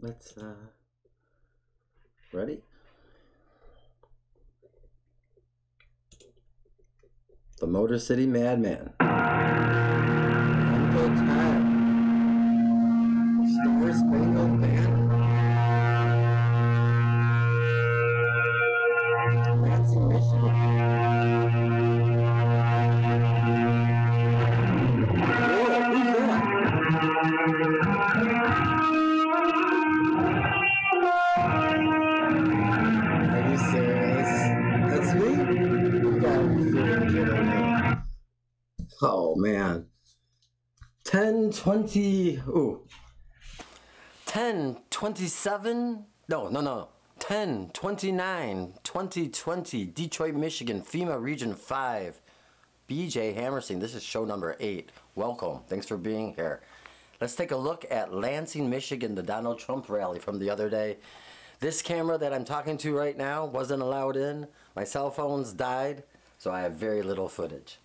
Let's, ready? The Motor City Madman. Uncle Tad. Star Spangled Banner. Lansing, Michigan. Oh man, 10:20, ooh, 10:27, no, 10/29/2020, Detroit, Michigan, FEMA Region 5, BJ Hammerstein, this is show number 8, welcome, thanks for being here. Let's take a look at Lansing, Michigan, the Donald Trump rally from the other day. This camera that I'm talking to right now wasn't allowed in, my cell phone's died, so I have very little footage.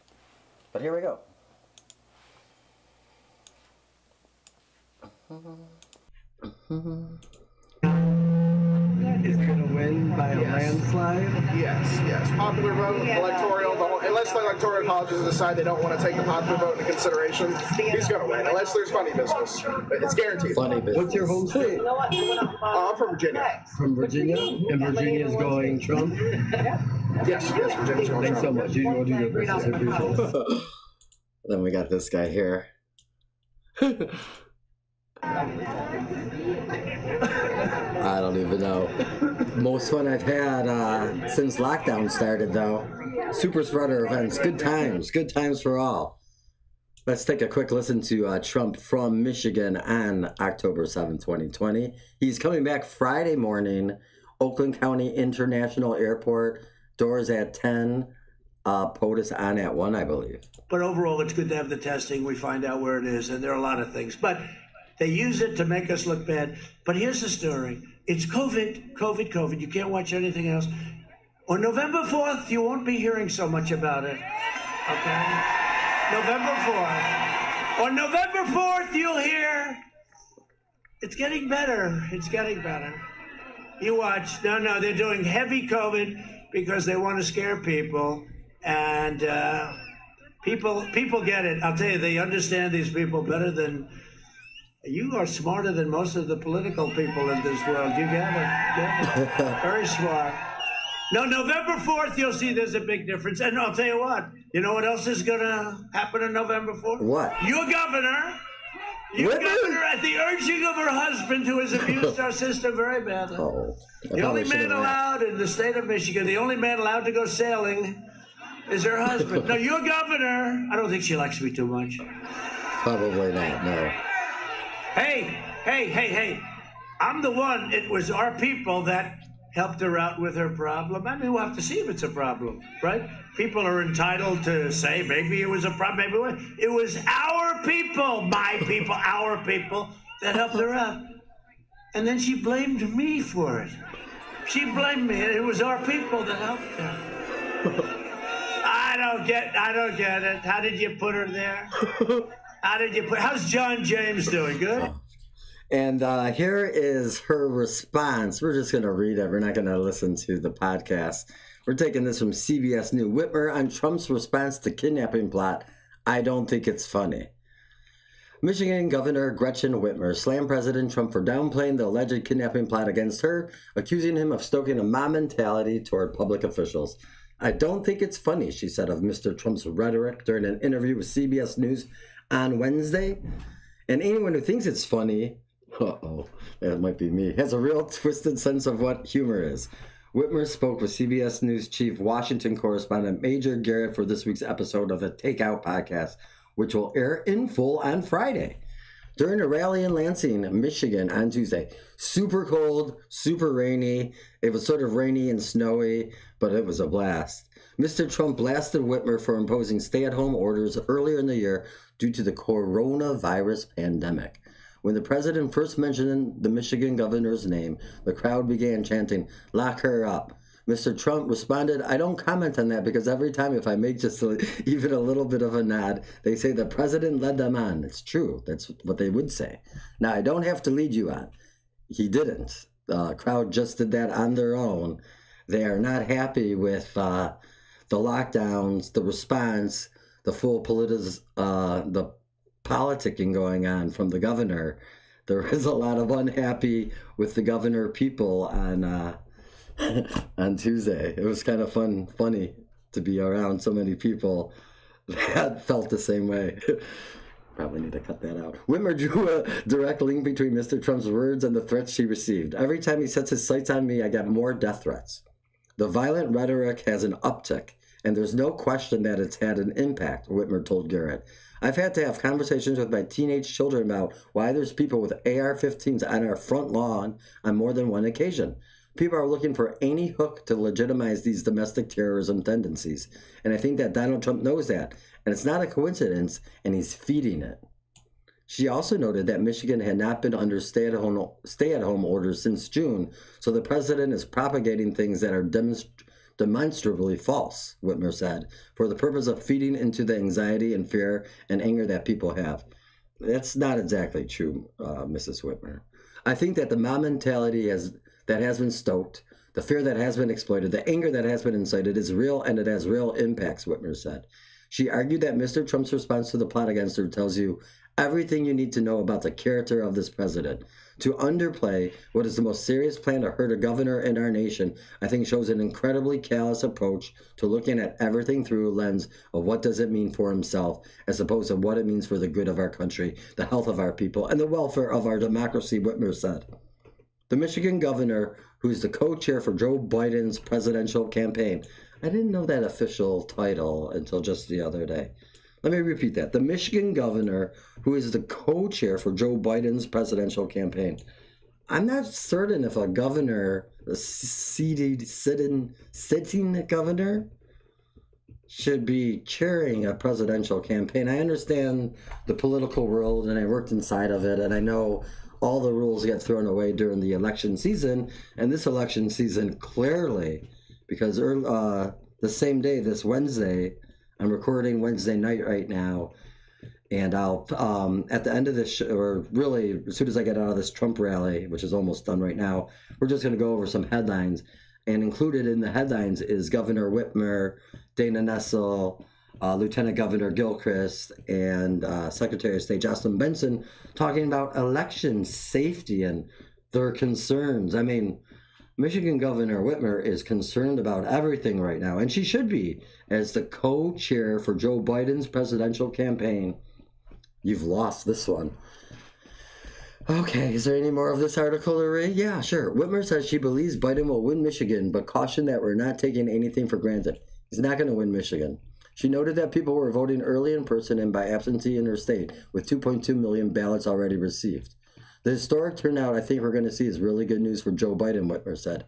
But here we go. Is going to win by a landslide? Yes. Popular vote, electoral vote. Unless the electoral colleges decide they don't want to take the popular vote into consideration, he's going to win. Unless there's funny business. It's guaranteed. Funny business. What's your home state? I'm from Virginia. From Virginia? And Virginia's going Trump? Yes, Virginia's going Trump. Thanks so much. You will do your business. Then we got this guy here. I don't even know. Most fun I've had since lockdown started, though. Super spreader events, good times for all. Let's take a quick listen to Trump from Michigan on October 7, 2020. He's coming back Friday morning, Oakland County International Airport, doors at 10. POTUS on at 1, I believe. But overall, it's good to have the testing. We find out where it is, and there are a lot of things. But they use it to make us look bad. But here's the story. It's COVID. You can't watch anything else. On November 4th, you won't be hearing so much about it, okay? November 4th. On November 4th, you'll hear, it's getting better. You watch. No, they're doing heavy COVID because they want to scare people. And people get it. I'll tell you, they understand these people better than... You are smarter than most of the political people in this world. You get it. Very smart. No, November 4th, you'll see there's a big difference. And I'll tell you what. You know what else is going to happen on November 4th? What? Your governor, at the urging of her husband, who has abused our system very badly. Oh, the only man allowed in the state of Michigan, the only man allowed to go sailing is her husband. No, your governor, I don't think she likes me too much. Probably not, no. Hey, I'm the one, it was our people that helped her out with her problem. I mean, we'll have to see if it's a problem, right? People are entitled to say, maybe it was a problem, maybe it was our people, my people, our people, that helped her out. And then she blamed me for it. She blamed me, it was our people that helped her. I don't get it. How did you put her there? How's John James doing? Good? And here is her response. We're just going to read it. We're not going to listen to the podcast. We're taking this from CBS News. Whitmer on Trump's response to kidnapping plot. I don't think it's funny. Michigan Governor Gretchen Whitmer slammed President Trump for downplaying the alleged kidnapping plot against her, accusing him of stoking a mob mentality toward public officials. I don't think it's funny, she said of Mr. Trump's rhetoric during an interview with CBS News on Wednesday, and anyone who thinks it's funny, that might be me, has a real twisted sense of what humor is. Whitmer spoke with CBS News Chief Washington Correspondent Major Garrett for this week's episode of The Takeout Podcast, which will air in full on Friday. During a rally in Lansing, Michigan on Tuesday, super cold, super rainy. It was sort of rainy and snowy, but it was a blast. Mr. Trump blasted Whitmer for imposing stay-at-home orders earlier in the year due to the coronavirus pandemic. When the president first mentioned the Michigan governor's name, the crowd began chanting, "Lock her up." Mr. Trump responded, "I don't comment on that because every time if I make just even a little bit of a nod, they say the president led them on." It's true. That's what they would say. Now, I don't have to lead you on. he didn't. The crowd just did that on their own. They are not happy with the lockdowns, the response, the full the politicking going on from the governor. There is a lot of unhappy with the governor people on Tuesday. It was kind of funny to be around so many people that felt the same way. Probably need to cut that out. Whitmer drew a direct link between Mr. Trump's words and the threats she received. Every time he sets his sights on me, I get more death threats. The violent rhetoric has an uptick, and there's no question that it's had an impact, Whitmer told Garrett. I've had to have conversations with my teenage children about why there's people with AR-15s on our front lawn on more than one occasion. People are looking for any hook to legitimize these domestic terrorism tendencies. And I think that Donald Trump knows that. And it's not a coincidence, and he's feeding it. She also noted that Michigan had not been under stay-at-home orders since June, so the president is propagating things that are demonstrably false, Whitmer said, for the purpose of feeding into the anxiety and fear and anger that people have. That's not exactly true, Mrs. Whitmer. I think that the mob mentality that has been stoked, the fear that has been exploited, the anger that has been incited is real, and it has real impacts, Whitmer said. She argued that Mr. Trump's response to the plot against her tells you everything you need to know about the character of this president. To underplay what is the most serious plan to hurt a governor in our nation, I think shows an incredibly callous approach to looking at everything through a lens of what does it mean for himself, as opposed to what it means for the good of our country, the health of our people, and the welfare of our democracy, Whitmer said. The Michigan governor, who is the co-chair for Joe Biden's presidential campaign. I didn't know that official title until just the other day. Let me repeat that. The Michigan governor, who is the co-chair for Joe Biden's presidential campaign. I'm not certain if a governor, a sitting governor, should be chairing a presidential campaign. I understand the political world, and I worked inside of it, and I know all the rules get thrown away during the election season, and this election season clearly, because the same day, this Wednesday, I'm recording Wednesday night right now, and I'll at the end of this, or really as soon as I get out of this Trump rally, which is almost done right now, we're just going to go over some headlines, and included in the headlines is Governor Whitmer, Dana Nessel, Lieutenant Governor Gilchrist, and Secretary of State Jocelyn Benson talking about election safety and their concerns. I mean, Michigan Governor Whitmer is concerned about everything right now, and she should be. As the co-chair for Joe Biden's presidential campaign, you've lost this one. Okay, is there any more of this article to read? Yeah, sure. Whitmer says she believes Biden will win Michigan, but cautioned that we're not taking anything for granted. He's not going to win Michigan. She noted that people were voting early in person and by absentee in her state, with 2.2 million ballots already received. The historic turnout I think we're going to see is really good news for Joe Biden, Whitmer said.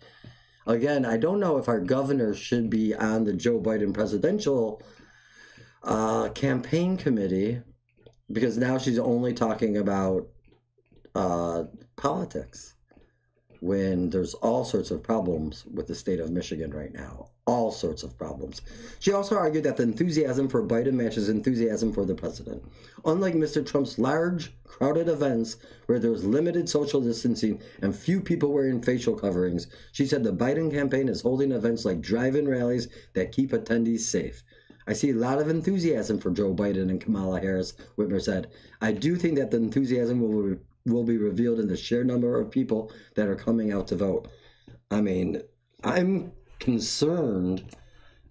Again, I don't know if our governor should be on the Joe Biden presidential campaign committee, because now she's only talking about politics, when there's all sorts of problems with the state of Michigan right now. All sorts of problems. She also argued that the enthusiasm for Biden matches enthusiasm for the president. Unlike Mr. Trump's large, crowded events where there was limited social distancing and few people wearing facial coverings, she said the Biden campaign is holding events like drive-in rallies that keep attendees safe. I see a lot of enthusiasm for Joe Biden and Kamala Harris, Whitmer said. I do think that the enthusiasm will be revealed in the sheer number of people that are coming out to vote. I mean, I'm concerned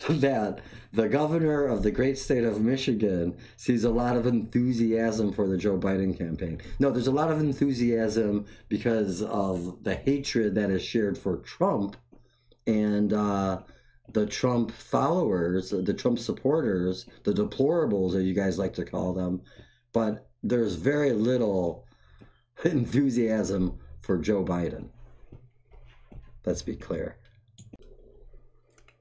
that the governor of the great state of Michigan sees a lot of enthusiasm for the Joe Biden campaign. No, there's a lot of enthusiasm because of the hatred that is shared for Trump and the Trump followers, the Trump supporters, the deplorables that you guys like to call them. But there's very little enthusiasm for Joe Biden. Let's be clear.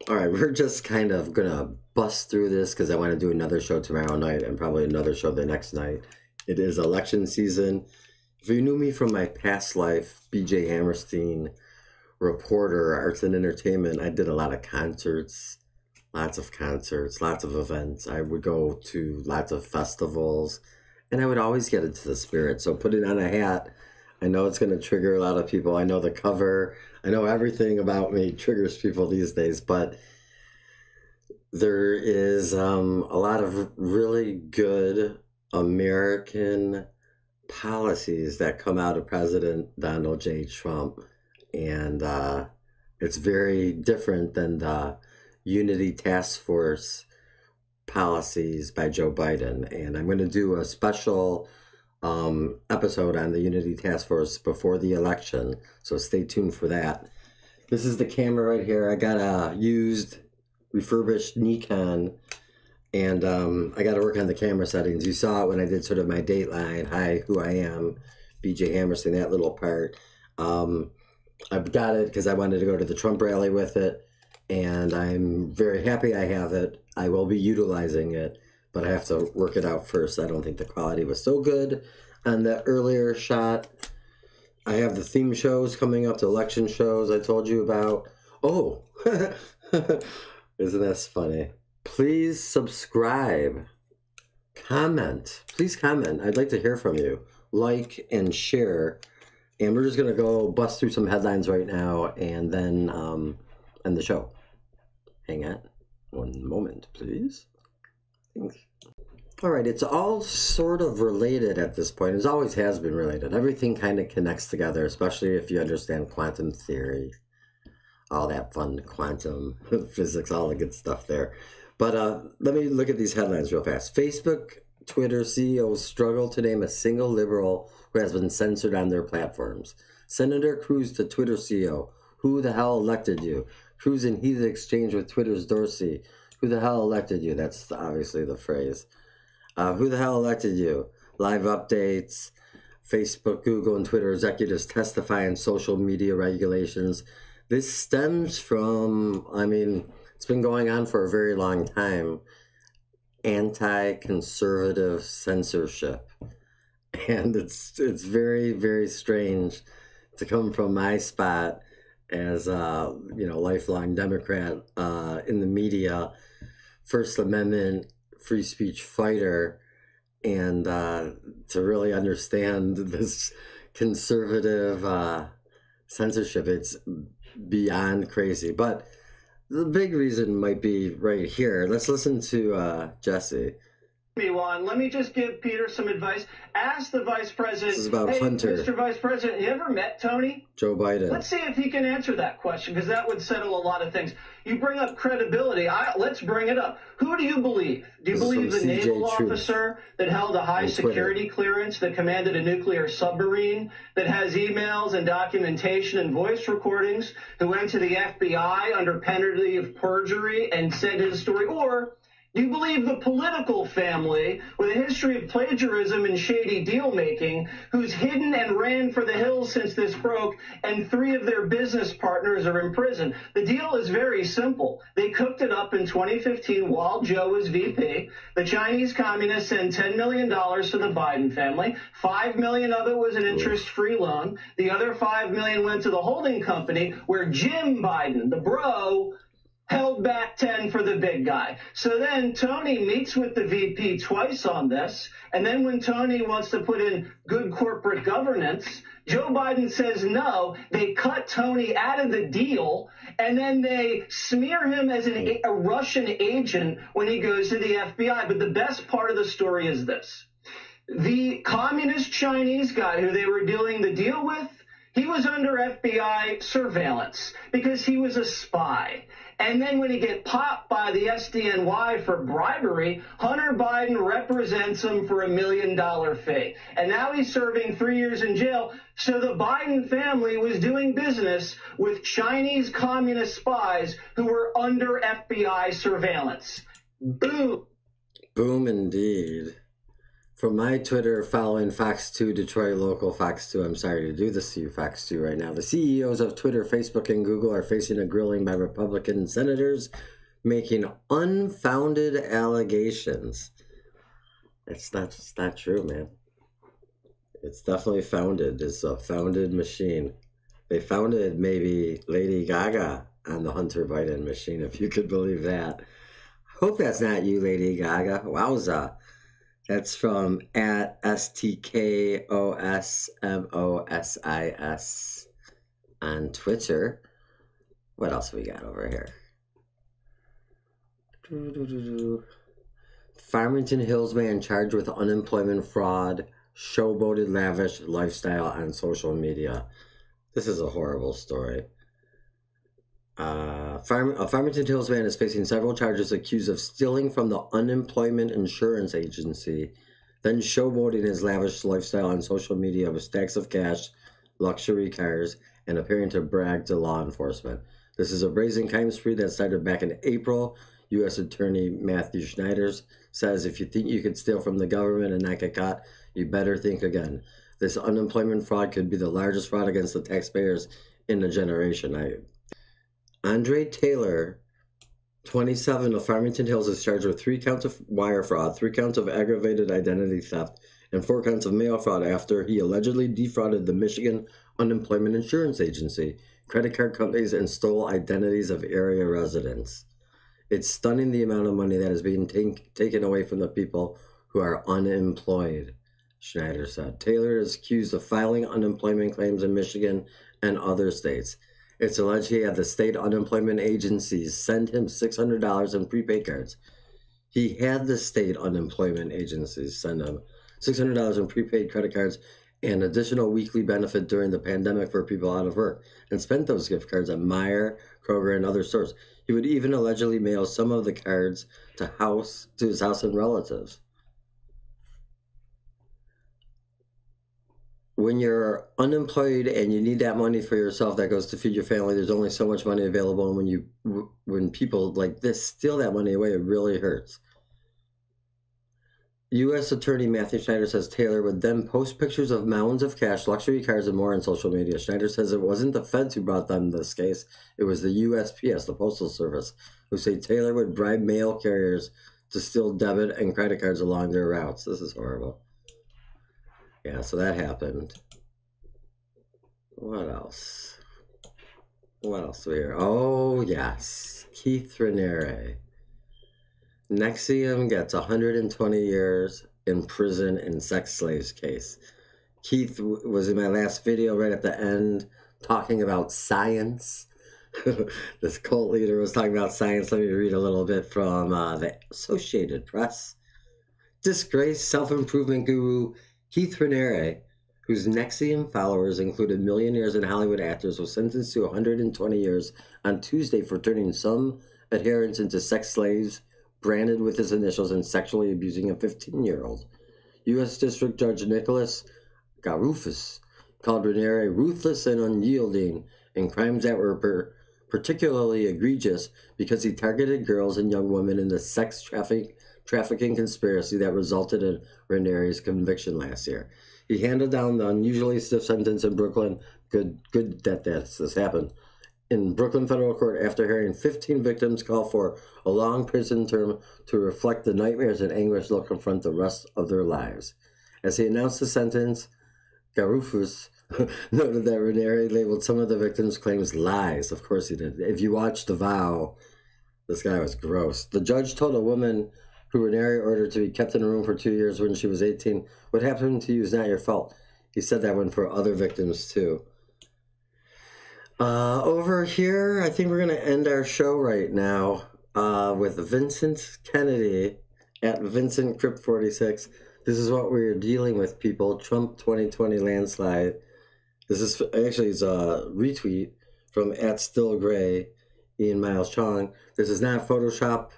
All right, we're just kind of going to bust through this because I want to do another show tomorrow night and probably another show the next night. It is election season. If you knew me from my past life, BJ Hammerstein, reporter, arts and entertainment, I did a lot of concerts, lots of events. I would go to lots of festivals, and I would always get into the spirit. So putting on a hat, I know it's going to trigger a lot of people. I know the cover. I know everything about me triggers people these days, but there is a lot of really good American policies that come out of President Donald J. Trump, and it's very different than the Unity Task Force policies by Joe Biden. And I'm going to do a special episode on the Unity Task Force before the election, so stay tuned for that. This is the camera right here. I got a used, refurbished Nikon, and I got to work on the camera settings. You saw it when I did sort of my Dateline, Hi, Who I Am, BJ Hammerstein, that little part. I've got it because I wanted to go to the Trump rally with it, and I'm very happy I have it. I will be utilizing it, but I have to work it out first. I don't think the quality was so good on the earlier shot. I have the theme shows coming up, the election shows I told you about. Oh, isn't this funny? Please subscribe, comment, please comment. I'd like to hear from you. Like and share. And we're just going to go bust through some headlines right now and then end the show. Hang on one moment, please. All right, it's all sort of related at this point. It always has been related. Everything kind of connects together, especially if you understand quantum theory. All that fun quantum physics, all the good stuff there. But let me look at these headlines real fast. Facebook, Twitter CEOs struggle to name a single liberal who has been censored on their platforms. Senator Cruz to Twitter CEO, who the hell elected you? Cruz and heated exchange with Twitter's Dorsey. Who the hell elected you? That's obviously the phrase. Who the hell elected you? Live updates. Facebook, Google, and Twitter executives testify on social media regulations. This stems from, I mean, it's been going on for a very long time, anti-conservative censorship. And it's very, very strange to come from my spot as a, you know, lifelong Democrat in the media, First Amendment, free speech fighter, and to really understand this conservative censorship. It's beyond crazy. But the big reason might be right here. Let's listen to Jesse. Let me just give Peter some advice. Ask the vice president. This is about Hunter. Mr. Vice President, you ever met Tony? Joe Biden. Let's see if he can answer that question, because that would settle a lot of things. You bring up credibility. Let's bring it up. Who do you believe? Do you believe the naval officer that held a high security clearance, that commanded a nuclear submarine, that has emails and documentation and voice recordings, who went to the FBI under penalty of perjury and said his story? Or do you believe the political family with a history of plagiarism and shady deal-making, who's hidden and ran for the hills since this broke, and 3 of their business partners are in prison? The deal is very simple. They cooked it up in 2015 while Joe was VP. The Chinese communists sent $10 million to the Biden family. $5 million of it was an interest-free loan. The other $5 million went to the holding company, where Jim Biden, the bro, held back 10 for the big guy. So then Tony meets with the VP twice on this, and then when Tony wants to put in good corporate governance, Joe Biden says no. They cut Tony out of the deal, and then they smear him as a Russian agent when he goes to the FBI. But the best part of the story is this. The communist Chinese guy who they were doing the deal with, he was under FBI surveillance because he was a spy. And then when he get popped by the SDNY for bribery, Hunter Biden represents him for $1 million fee. And now he's serving 3 years in jail. So the Biden family was doing business with Chinese communist spies who were under FBI surveillance. Boom. Boom indeed. From my Twitter following Fox 2, Detroit local Fox 2, I'm sorry to do this to you, Fox 2, right now. The CEOs of Twitter, Facebook, and Google are facing a grilling by Republican senators making unfounded allegations. It's not true, man. It's definitely founded. It's a founded machine. They founded maybe Lady Gaga on the Hunter Biden machine, if you could believe that. Hope that's not you, Lady Gaga. Wowza. That's from at STKOSMOSIS on Twitter. What else we got over here? Farmington Hills man charged with unemployment fraud, showboated lavish lifestyle on social media. This is a horrible story. A Farmington Hills man is facing several charges accused of stealing from the unemployment insurance agency, then showboating his lavish lifestyle on social media with stacks of cash, luxury cars, and appearing to brag to law enforcement. This is a brazen crime spree that started back in April. U.S. Attorney Matthew Schneider says, if you think you could steal from the government and not get caught, you better think again. This unemployment fraud could be the largest fraud against the taxpayers in a generation. Andre Taylor, 27, of Farmington Hills, is charged with 3 counts of wire fraud, 3 counts of aggravated identity theft, and 4 counts of mail fraud after he allegedly defrauded the Michigan Unemployment Insurance Agency, credit card companies, and stole identities of area residents. It's stunning the amount of money that is being taken away from the people who are unemployed, Schneider said. Taylor is accused of filing unemployment claims in Michigan and other states. It's alleged he had the state unemployment agencies send him $600 in prepaid cards. He had the state unemployment agencies send him $600 in prepaid credit cards and additional weekly benefit during the pandemic for people out of work, and spent those gift cards at Meijer, Kroger, and other stores. He would even allegedly mail some of the cards to his house and relatives. When you're unemployed and you need that money for yourself that goes to feed your family, there's only so much money available. And when people like this steal that money away, it really hurts. U.S. Attorney Matthew Schneider says Taylor would then post pictures of mounds of cash, luxury cars, and more on social media. Schneider says it wasn't the feds who brought them this case. It was the USPS, the Postal Service, who say Taylor would bribe mail carriers to steal debit and credit cards along their routes. This is horrible. Yeah, so that happened. What else? What else do we hear? Oh, yes. Keith Raniere. NXIVM gets 120 years in prison in sex slaves case. Keith was in my last video right at the end talking about science. This cult leader was talking about science. Let me read a little bit from the Associated Press. Disgraced self-improvement guru Keith Raniere, whose NXIVM followers included millionaires and Hollywood actors, was sentenced to 120 years on Tuesday for turning some adherents into sex slaves, branded with his initials, and sexually abusing a 15-year-old. U.S. District Judge Nicholas Garufus called Raniere ruthless and unyielding in crimes that were particularly egregious because he targeted girls and young women in the sex trafficking conspiracy that resulted in Raniere's conviction last year. He handed down the unusually stiff sentence in Brooklyn. Good that this happened. In Brooklyn federal court, after hearing 15 victims call for a long prison term to reflect the nightmares and anguish they'll confront the rest of their lives. As he announced the sentence, Garufus noted that Raniere labeled some of the victims' claims lies. Of course he did. If you watch The Vow, this guy was gross. The judge told a woman who Raniere ordered to be kept in a room for 2 years when she was 18, what happened to you is not your fault. He said that one for other victims too. Over here, I think we're going to end our show right now with Vincent Kennedy at Vincent Crip 46. This is what we're dealing with, people. Trump 2020 landslide. This is actually it's a retweet from at Still Gray, Ian Miles Chong. This is not Photoshop.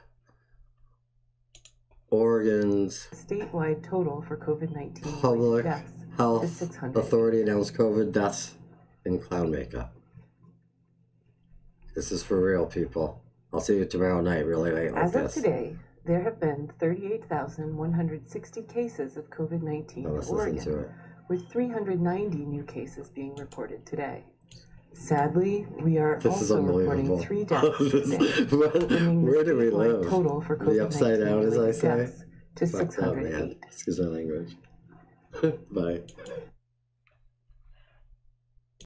Oregon's statewide total for COVID-19 public health authority announced COVID deaths in clown makeup. This is for real, people. I'll see you tomorrow night, really late like this. As of today, there have been 38,160 cases of COVID-19 in Oregon, with 390 new cases being reported today. Sadly, we are also reporting 3 deaths today. Where do we live? Total for COVID-19 the upside down, as I say, to 608. Excuse my language. Bye.